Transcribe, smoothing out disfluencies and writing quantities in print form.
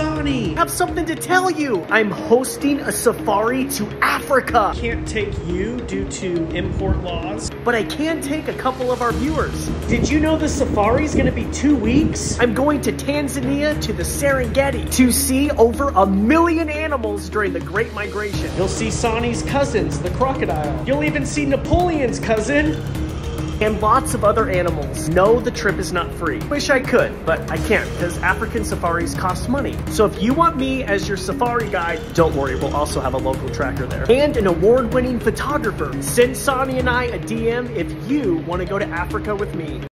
Sani, I have something to tell you. I'm hosting a safari to Africa. Can't take you due to import laws, but I can take a couple of our viewers. Did you know the safari's gonna be 2 weeks? I'm going to Tanzania to the Serengeti to see over 1 million animals during the Great Migration. You'll see Sani's cousins, the crocodile. You'll even see Napoleon's cousin. And lots of other animals. No, the trip is not free. Wish I could, but I can't because African safaris cost money. So if you want me as your safari guide, don't worry, we'll also have a local tracker there. And an award-winning photographer. Send Sani and I a DM if you want to go to Africa with me.